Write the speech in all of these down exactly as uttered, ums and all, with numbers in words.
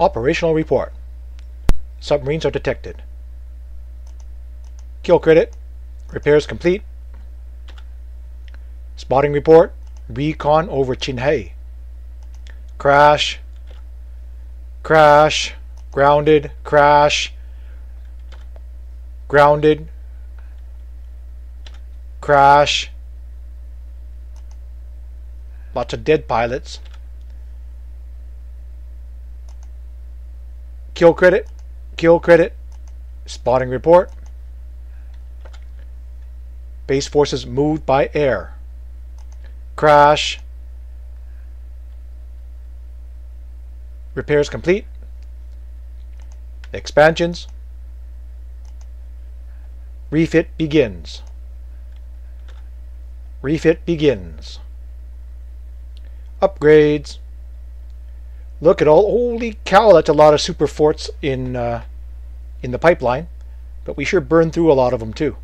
Operational report. Submarines are detected. Kill credit. Repairs complete. Spotting report. Recon over Chinhae. Crash. Crash. Grounded. Crash. Grounded. Crash. Lots of dead pilots. Kill credit. Kill credit. Spotting report. Base forces moved by air. Crash. Repairs complete. Expansions. Refit begins. Refit begins. Upgrades. Look at all. Holy cow, that's a lot of super forts in uh, in the pipeline. But we sure burned through a lot of them too.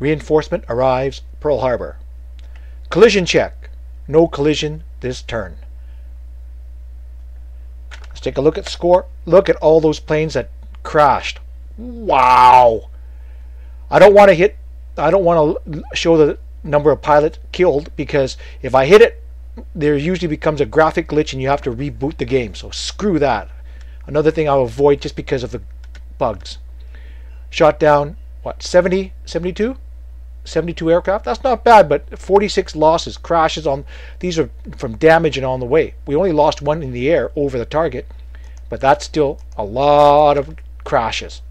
Reinforcement arrives Pearl Harbor. Collision check. No collision this turn. Let's take a look at score. Look at all those planes that crashed. Wow. I don't want to hit. I don't want to show the number of pilots killed, because if I hit it, there usually becomes a graphic glitch and you have to reboot the game. So screw that. Another thing I'll avoid just because of the bugs. Shot down, what, seventy, seventy-two? seventy-two aircraft? That's not bad, but forty-six losses, crashes on. These are from damage and on the way. We only lost one in the air over the target, but that's still a lot of crashes.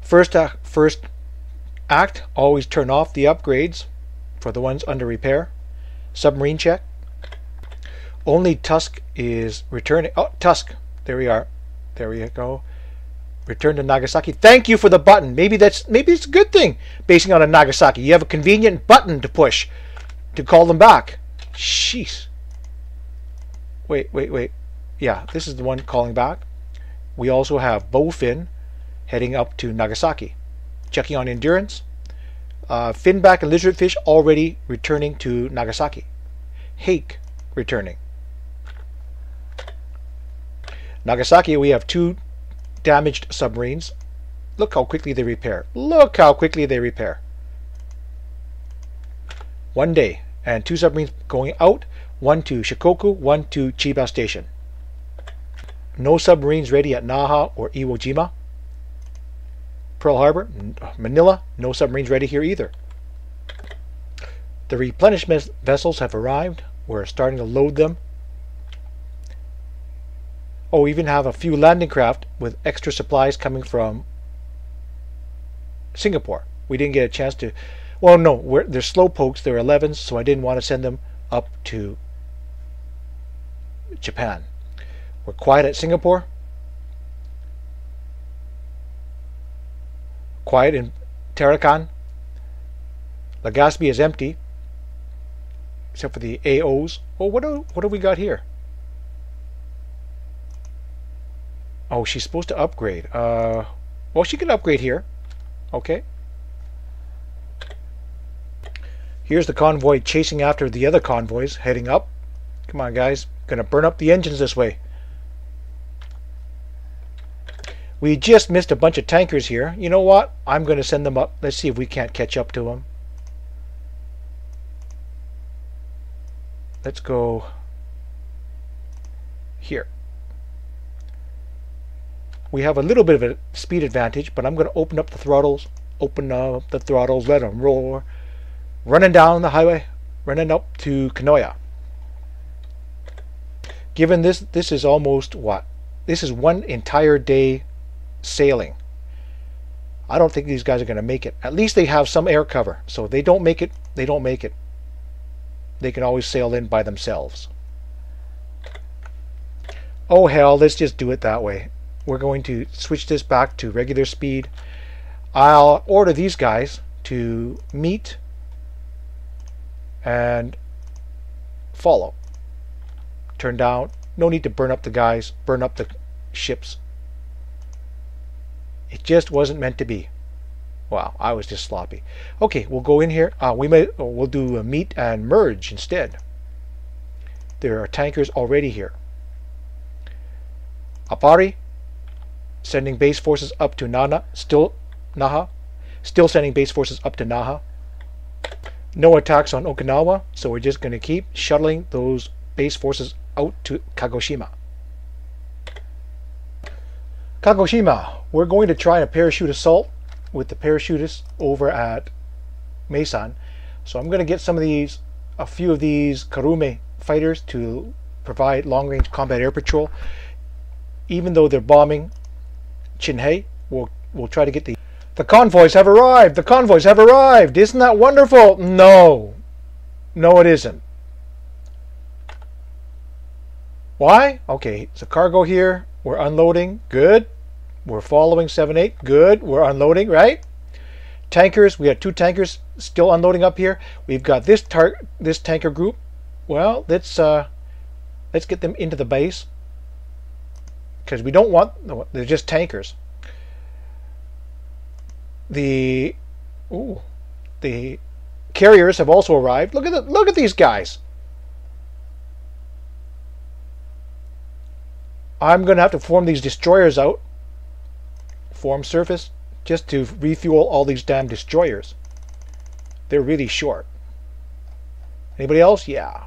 First, uh, first act, always turn off the upgrades for the ones under repair. Submarine check. Only Tusk is returning. Oh, Tusk. There we are. There we go. Return to Nagasaki. Thank you for the button. Maybe that's maybe it's a good thing. Basing out of Nagasaki, you have a convenient button to push to call them back. Jeez. Wait, wait, wait. Yeah, this is the one calling back. We also have Bowfin heading up to Nagasaki. Checking on endurance. Uh, Finback and Lizardfish already returning to Nagasaki. Hake returning. Nagasaki, we have two damaged submarines. Look how quickly they repair. Look how quickly they repair. One day. And two submarines going out. One to Shikoku, one to Chiba Station. No submarines ready at Naha or Iwo Jima. Pearl Harbor, Manila, no submarines ready here either. The replenishment vessels have arrived. We're starting to load them. Oh, we even have a few landing craft with extra supplies coming from Singapore. We didn't get a chance to... Well, no, we're, they're slow pokes. They're elevens, so I didn't want to send them up to Japan. We're quiet at Singapore. Quiet in Terracon. Legaspi is empty, except for the A Os. Oh, what do, what do we got here? Oh, she's supposed to upgrade. Uh, well, she can upgrade here. Okay. Here's the convoy chasing after the other convoys heading up. Come on, guys. Gonna burn up the engines this way. We just missed a bunch of tankers here. You know what? I'm going to send them up. Let's see if we can't catch up to them. Let's go here. We have a little bit of a speed advantage, but I'm going to open up the throttles. Open up the throttles. Let them roar. Running down the highway. Running up to Kanoya. Given this, this is almost what? This is one entire day sailing. I don't think these guys are going to make it. At least they have some air cover, so they don't make it, they don't make it. They can always sail in by themselves. Oh hell, let's just do it that way. We're going to switch this back to regular speed. I'll order these guys to meet and follow. Turn down. No need to burn up the guys, burn up the ships. It just wasn't meant to be. Wow, I was just sloppy. Okay, we'll go in here. Uh, we may, we'll do a meet and merge instead. There are tankers already here. Apari, sending base forces up to Nana, still Naha, still sending base forces up to Naha. No attacks on Okinawa, so we're just going to keep shuttling those base forces out to Kagoshima. Kagoshima, we're going to try a parachute assault with the parachutists over at Masan. So I'm going to get some of these, a few of these Karume fighters to provide long-range combat air patrol. Even though they're bombing Chinhae, we'll, we'll try to get the... The convoys have arrived! The convoys have arrived! Isn't that wonderful? No. No, it isn't. Why? Okay, it's a cargo here. We're unloading. Good. We're following seven eight. Good. We're unloading, right? Tankers. We have two tankers still unloading up here. We've got this tar this tanker group. Well, let's uh, let's get them into the base, because we don't want... They're just tankers. The ooh, the carriers have also arrived. Look at the, look at these guys. I'm going to have to form these destroyers out. Form surface just to refuel all these damn destroyers. They're really short. Anybody else? Yeah.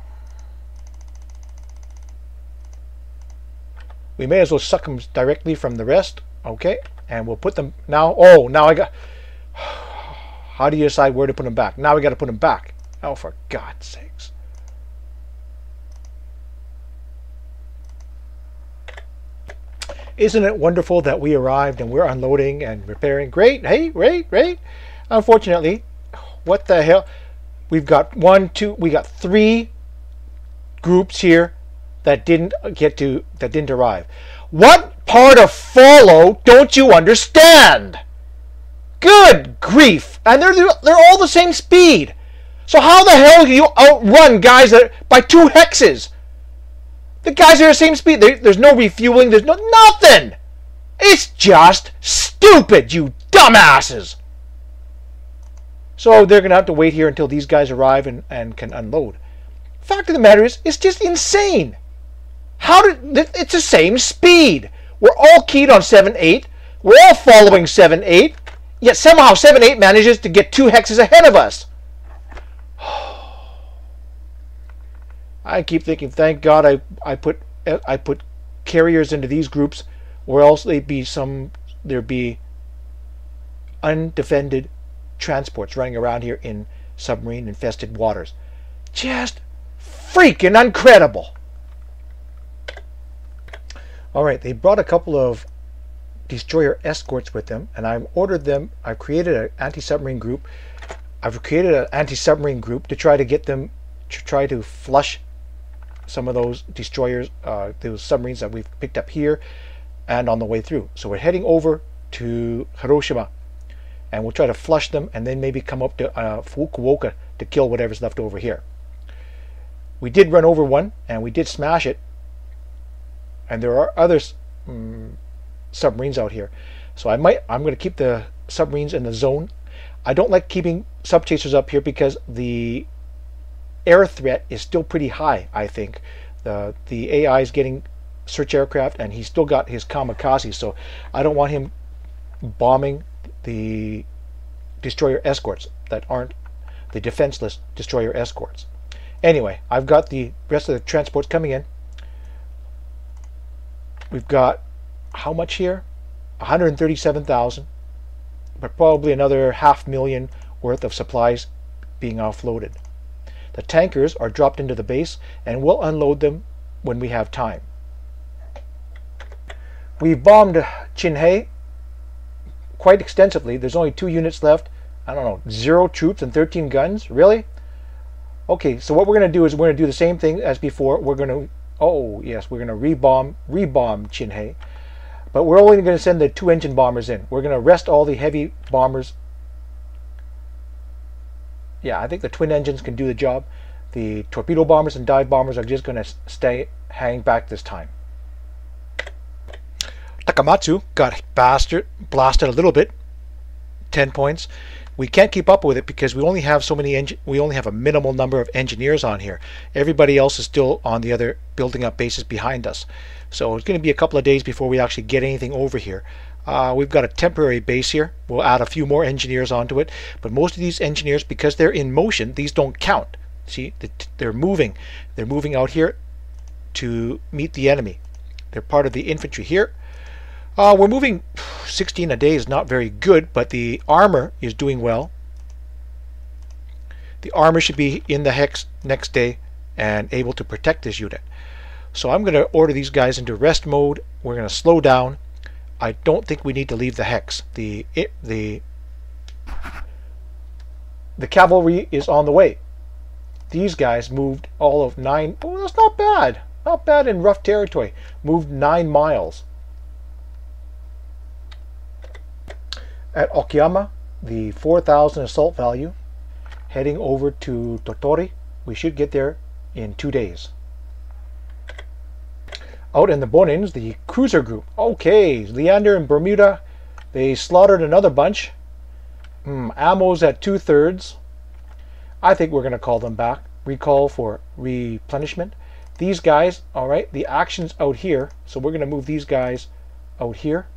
We may as well suck them directly from the rest. Okay. And we'll put them now. Oh, now I got... How do you decide where to put them back? Now we got to put them back. Oh, for God's sakes. Isn't it wonderful that we arrived and we're unloading and repairing? Great. Hey, great, great. Unfortunately, what the hell? We've got one, two, we got three groups here that didn't get to, that didn't arrive. What part of follow don't you understand? Good grief. And they're, they're all the same speed. So how the hell do you outrun guys that by two hexes? The guys are the same speed. They, there's no refueling. There's no nothing. It's just stupid, you dumbasses. So they're going to have to wait here until these guys arrive and, and can unload. Fact of the matter is, it's just insane. How did... It's the same speed. We're all keyed on seven eight. We're all following seven eight. Yet somehow seven eight manages to get two hexes ahead of us. I keep thinking, thank God I I put I put carriers into these groups, or else they'd be some there'd be undefended transports running around here in submarine infested waters. Just freaking incredible. All right, they brought a couple of destroyer escorts with them, and I've ordered them. I've created an anti-submarine group. I've created an anti-submarine group to try to get them to try to flush some of those destroyers, uh, those submarines that we've picked up here and on the way through. So we're heading over to Hiroshima, and we'll try to flush them and then maybe come up to uh, Fukuoka to kill whatever's left over here. We did run over one, and we did smash it, and there are other um, submarines out here. So I might, I'm going to keep the submarines in the zone. I don't like keeping subchasers up here because the air threat is still pretty high, I think. The, the A I is getting search aircraft, and he's still got his kamikaze, so I don't want him bombing the destroyer escorts that aren't the defenseless destroyer escorts. Anyway, I've got the rest of the transports coming in. We've got how much here? one hundred thirty-seven thousand, but probably another half million worth of supplies being offloaded. The tankers are dropped into the base, and we'll unload them when we have time. We've bombed Chinhae quite extensively. There's only two units left. I don't know, zero troops and thirteen guns? Really? Okay, so what we're going to do is we're going to do the same thing as before. We're going to, oh yes, we're going to rebomb, rebomb Chinhae. But we're only going to send the two engine bombers in. We're going to arrest all the heavy bombers. Yeah, I think the twin engines can do the job. The torpedo bombers and dive bombers are just going to stay hang back this time. Takamatsu got bastard, blasted a little bit. ten points. We can't keep up with it because we only have so many engi- we only have a minimal number of engineers on here. Everybody else is still on the other building up bases behind us. So it's going to be a couple of days before we actually get anything over here. Uh, we've got a temporary base here. We'll add a few more engineers onto it, but most of these engineers, because they're in motion, these don't count. See, they're moving. They're moving out here to meet the enemy. They're part of the infantry here. Uh, we're moving sixteen a day is not very good, but the armor is doing well. The armor should be in the hex next day and able to protect this unit. So I'm going to order these guys into rest mode. We're going to slow down. I don't think we need to leave the hex. The it, the the cavalry is on the way. These guys moved all of nine. Oh, that's not bad. Not bad in rough territory. Moved nine miles. At Okayama, the four thousand assault value, heading over to Tottori. We should get there in two days. Out in the Bonins, the cruiser group. Okay, Leander and Bermuda, they slaughtered another bunch. Mm, ammo's at two-thirds. I think we're going to call them back. Recall for replenishment. These guys, all right, the action's out here, so we're going to move these guys out here.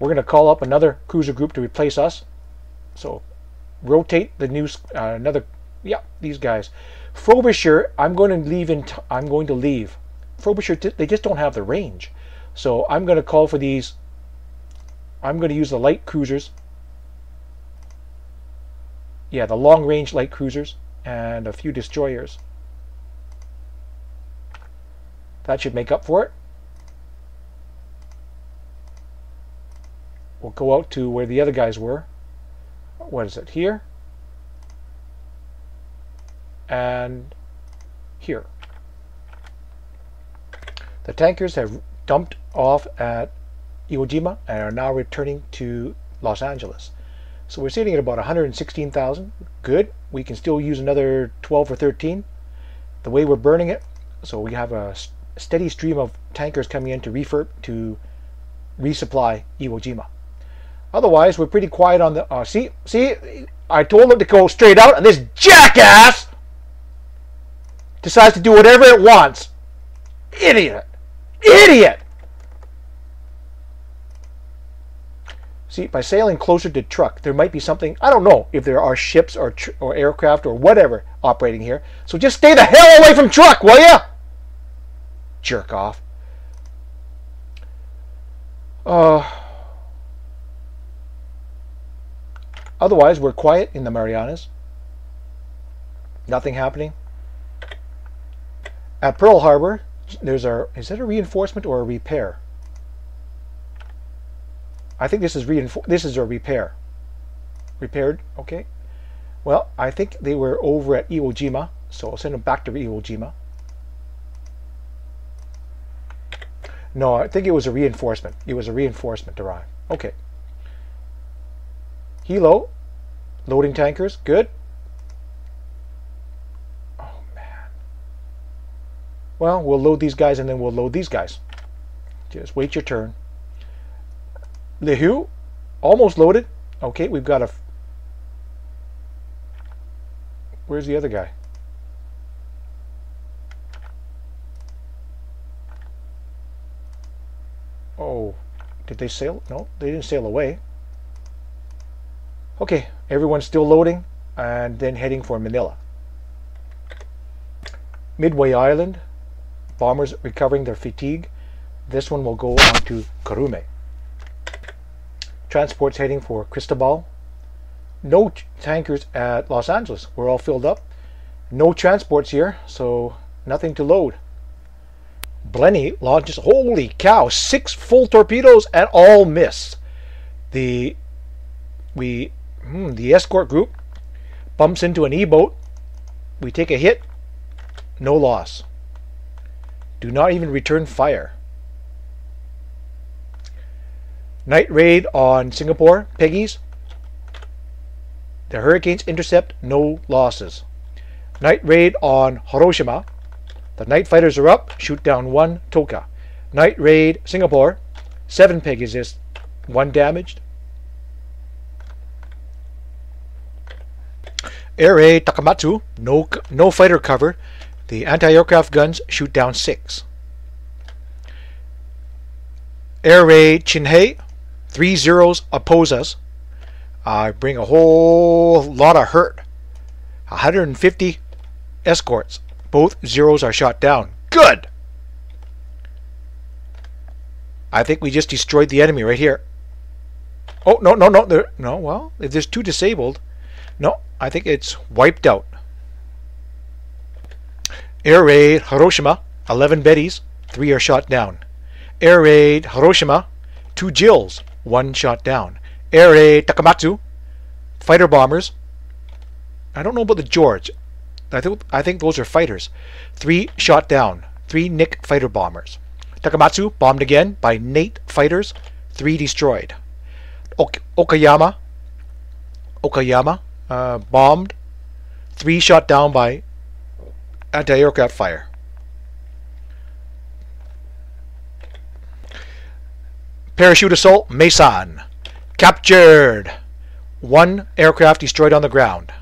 We're going to call up another cruiser group to replace us. So rotate the new, uh, another, yeah, these guys. Frobisher, I'm going to leave in, t I'm going to leave. Frobisher, they just don't have the range. So I'm going to call for these, I'm going to use the light cruisers. Yeah, the long range light cruisers and a few destroyers. That should make up for it. We'll go out to where the other guys were. What is it? Here. And here. The tankers have dumped off at Iwo Jima and are now returning to Los Angeles. So we're sitting at about one hundred sixteen thousand. Good. We can still use another twelve or thirteen the way we're burning it. So we have a steady stream of tankers coming in to refurb, to resupply Iwo Jima. Otherwise, we're pretty quiet on the... Uh, see? See? I told them to go straight out, and this jackass decides to do whatever it wants. Idiot. Idiot! See, by sailing closer to Truck, there might be something... I don't know if there are ships or, tr or aircraft or whatever operating here. So just stay the hell away from Truck, will ya? Jerk off. Uh... Otherwise, we're quiet in the Marianas. Nothing happening. At Pearl Harbor, there's a... Is that a reinforcement or a repair? I think this is reinfor- This is a repair. Repaired, okay. Well, I think they were over at Iwo Jima, so I'll send them back to Iwo Jima. No, I think it was a reinforcement. It was a reinforcement derived. Okay. Hilo, loading tankers, good. Oh, man. Well, we'll load these guys and then we'll load these guys. Just wait your turn. Lehu, almost loaded. Okay, we've got a... F Where's the other guy? Oh, did they sail? No, they didn't sail away. Okay, everyone's still loading and then heading for Manila. Midway Island, bombers recovering their fatigue. This one will go on to Karume. Transports heading for Cristobal. No tankers at Los Angeles. We're all filled up. No transports here, so nothing to load. Blenny launches, holy cow, six full torpedoes and all miss. The, we... Hmm, the escort group bumps into an E-boat. We take a hit. No loss. Do not even return fire. Night raid on Singapore. Peggy's. The Hurricanes intercept. No losses. Night raid on Hiroshima. The night fighters are up. Shoot down one Toka. Night raid Singapore. Seven Peggies, there's one damaged. Air A Takamatsu, no, no fighter cover. The anti-aircraft guns shoot down six. Air Raid Chinhae, three zeros oppose us. I uh, bring a whole lot of hurt. one hundred fifty escorts. Both zeros are shot down. Good! I think we just destroyed the enemy right here. Oh, no, no, no. There, no, well, if there's two disabled. No, I think it's wiped out. Air Raid Hiroshima, eleven Bettys, three are shot down. Air Raid Hiroshima, two Jills, one shot down. Air Raid Takamatsu, fighter bombers. I don't know about the George. I think I think those are fighters. Three shot down. Three Nick fighter bombers. Takamatsu bombed again by Nate fighters. Three destroyed. Ok Okayama, Okayama uh, bombed. Three shot down by anti-aircraft fire. Parachute assault, Masan. Captured! One aircraft destroyed on the ground.